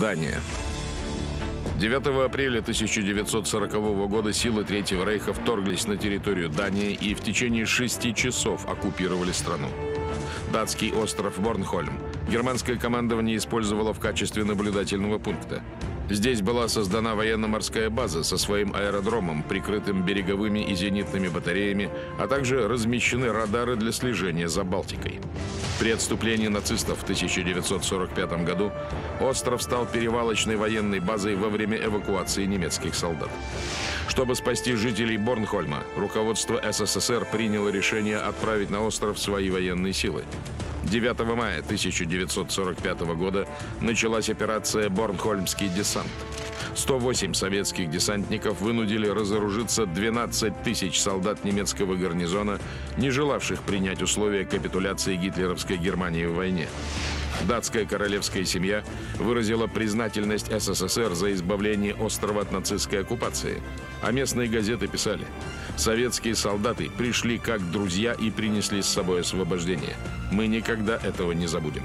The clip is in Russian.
Дания. 9 апреля 1940 года силы Третьего рейха вторглись на территорию Дании и в течение 6 часов оккупировали страну. Датский остров Борнхольм германское командование использовало в качестве наблюдательного пункта. Здесь была создана военно-морская база со своим аэродромом, прикрытым береговыми и зенитными батареями, а также размещены радары для слежения за Балтикой. При отступлении нацистов в 1945 году остров стал перевалочной военной базой во время эвакуации немецких солдат. Чтобы спасти жителей Борнхольма, руководство СССР приняло решение отправить на остров свои военные силы. 9 мая 1945 года началась операция «Борнхольмский десант». 108 советских десантников вынудили разоружиться 12 тысяч солдат немецкого гарнизона, не желавших принять условия капитуляции гитлеровской Германии в войне. Датская королевская семья выразила признательность СССР за избавление острова от нацистской оккупации, а местные газеты писали: «Советские солдаты пришли как друзья и принесли с собой освобождение. Мы никогда этого не забудем».